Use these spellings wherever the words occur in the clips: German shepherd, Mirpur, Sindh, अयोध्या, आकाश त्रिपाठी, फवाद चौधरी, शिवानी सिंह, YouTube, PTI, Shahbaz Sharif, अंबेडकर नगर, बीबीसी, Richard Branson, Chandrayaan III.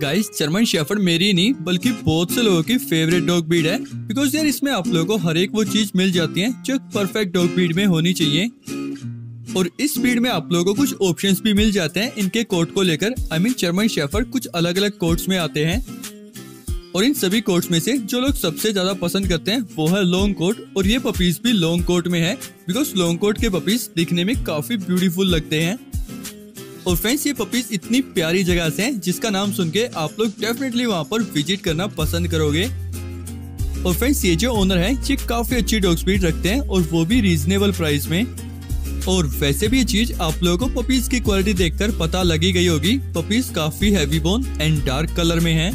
Guys German shepherd मेरी नहीं बल्कि बहुत से लोगों की फेवरेट डॉग ब्रीड है, बिकॉज यार इसमें आप लोगों को हर एक वो चीज मिल जाती है जो परफेक्ट डॉग ब्रीड में होनी चाहिए। और इस ब्रीड में आप लोगों को कुछ ऑप्शंस भी मिल जाते हैं इनके कोट को लेकर। आई मीन जर्मन शेफर्ड कुछ अलग अलग कोट्स में आते हैं और इन सभी कोट्स में से जो लोग सबसे ज्यादा पसंद करते हैं वो है लॉन्ग कोट। और ये पपीज भी लॉन्ग कोट में है बिकॉज लॉन्ग कोट के पपीज दिखने में काफी ब्यूटीफुल लगते हैं। और फ्रेंड्स ये पपीज इतनी प्यारी जगह से हैं जिसका नाम सुन के आप लोग डेफिनेटली वहाँ पर विजिट करना पसंद करोगे। और फ्रेंड्स ये जो ओनर है ये काफी अच्छी डॉग ब्रीड रखते हैं और वो भी रीजनेबल प्राइस में। और वैसे भी ये चीज आप लोगों को पपीज की क्वालिटी देखकर पता लगी गई होगी। पपीज काफी heavy bone and dark colour में हैं।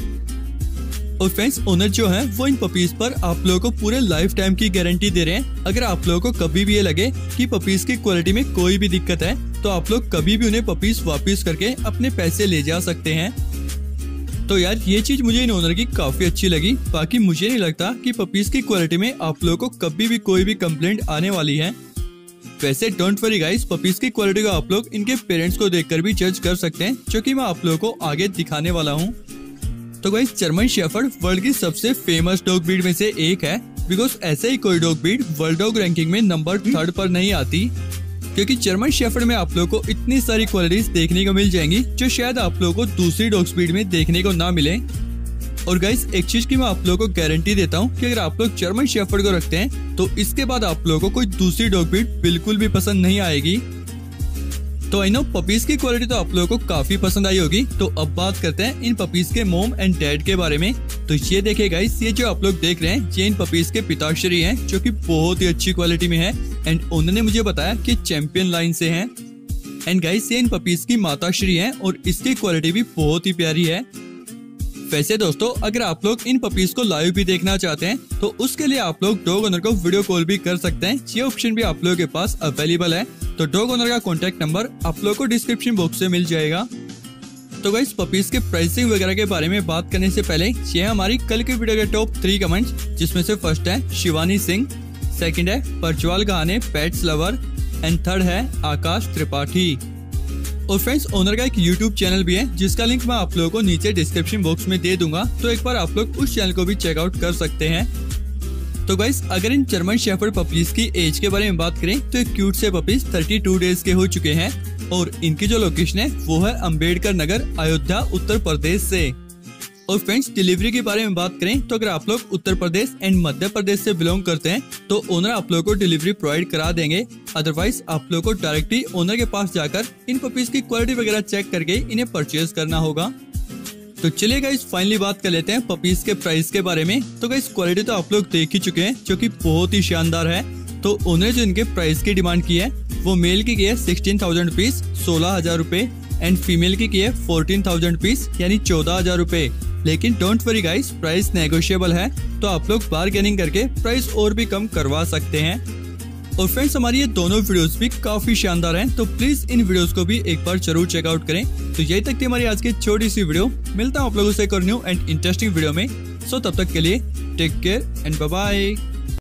और फ्रेंड्स ओनर जो है वो इन पपीज पर आप लोगों को पूरे लाइफ टाइम की गारंटी दे रहे हैं। अगर आप लोगों को कभी भी ये लगे कि पपीज की क्वालिटी में कोई भी दिक्कत है तो आप लोग कभी भी उन्हें पपीज वापस करके अपने पैसे ले जा सकते हैं। तो यार ये चीज मुझे इन ओनर की काफी अच्छी लगी। बाकी मुझे नहीं लगता कि पपीज की क्वालिटी में आप लोगों को कभी भी कोई भी कंप्लेंट आने वाली है। वैसे डोंट वरी गाइस, पपीज की क्वालिटी को आप लोग इनके पेरेंट्स को देखकर भी जज कर सकते हैं जो कि मैं आप लोगों को आगे दिखाने वाला हूँ। तो गाइस जर्मन शेफर्ड वर्ल्ड की सबसे फेमस डॉग ब्रीड में से एक है बिकॉज ऐसे ही कोई dog breed world dog ranking में नंबर 3rd पर नहीं आती, क्योंकि जर्मन शेफर्ड में आप लोगों को इतनी सारी क्वालिटीज देखने को मिल जाएंगी जो शायद आप लोगों को दूसरी डॉग ब्रीड में देखने को ना मिले। और गाइस एक चीज की मैं आप लोगों को गारंटी देता हूँ कि अगर आप लोग जर्मन शेफर्ड को रखते हैं तो इसके बाद आप लोगों को कोई दूसरी डॉग ब्रीड बिल्कुल भी पसंद नहीं आएगी। तो आई नो पपीज की क्वालिटी तो आप लोगों को काफी पसंद आई होगी। तो अब बात करते हैं इन पपीज के मोम एंड डैड के बारे में। तो ये देखिए गाइस, ये जो आप लोग देख रहे हैं ये इन पपीज के पिताश्री हैं जो कि बहुत ही अच्छी क्वालिटी में है एंड उन्होंने मुझे बताया कि चैंपियन लाइन से हैं। एंड गाइस ये इन पपीज की माताश्री हैं और इसकी क्वालिटी भी बहुत ही प्यारी है। वैसे दोस्तों अगर आप लोग इन पपीज को लाइव भी देखना चाहते हैं तो उसके लिए आप लोग डॉग ओनर को वीडियो कॉल भी कर सकते हैं, ये ऑप्शन भी आप लोगों के पास अवेलेबल है। तो डॉग ओनर का कॉन्टेक्ट नंबर आप लोगों को डिस्क्रिप्शन बॉक्स से मिल जाएगा। तो गाइस पपीज के प्राइसिंग वगैरह के बारे में बात करने से पहले ये हमारी कल की वीडियो के टॉप 3 कमेंट्स, जिसमें से फर्स्ट है शिवानी सिंह, सेकंड है परचवाल गहाने पेट्स लवर एंड थर्ड है आकाश त्रिपाठी। और फ्रेंड्स ओनर का एक यूट्यूब चैनल भी है जिसका लिंक मैं आप लोगों को नीचे डिस्क्रिप्शन बॉक्स में दे दूंगा, तो एक बार आप लोग उस चैनल को भी चेकआउट कर सकते हैं। तो गाइस अगर इन जर्मन शेफर्ड पपीज की एज के बारे में बात करें तो ये क्यूट से पपीज 32 डेज के हो चुके हैं और इनकी जो लोकेशन है वो है अंबेडकर नगर अयोध्या उत्तर प्रदेश से। और फ्रेंड्स डिलीवरी के बारे में बात करें तो अगर आप लोग उत्तर प्रदेश एंड मध्य प्रदेश से बिलोंग करते हैं तो ओनर आप लोगों को डिलीवरी प्रोवाइड करा देंगे। अदरवाइज आप लोग को डायरेक्टली ओनर के पास जाकर इन पपीज की क्वालिटी वगैरह चेक करके इन्हें परचेज करना होगा। तो चलिए गाइस फाइनली बात कर लेते हैं पपीज के प्राइस के बारे में। तो गाइस क्वालिटी तो आप लोग देख ही चुके हैं जो कि बहुत ही शानदार है। तो उन्होंने जो इनके प्राइस की डिमांड की है वो मेल की है 16,000 रुपीज 16,000 रुपए एंड फीमेल की है 14,000 रुपीज यानी 14,000 रुपए। लेकिन don't worry guys, price negotiable है तो आप लोग बार्गेनिंग करके प्राइस और भी कम करवा सकते हैं। और फ्रेंड्स हमारी ये दोनों वीडियोस भी काफी शानदार हैं तो प्लीज इन वीडियोस को भी एक बार जरूर चेकआउट करें। तो यही तक थी हमारी आज की छोटी सी वीडियो। मिलता हूं आप लोगों से एक और न्यू एंड इंटरेस्टिंग वीडियो में। सो तब तक के लिए take care and bye bye.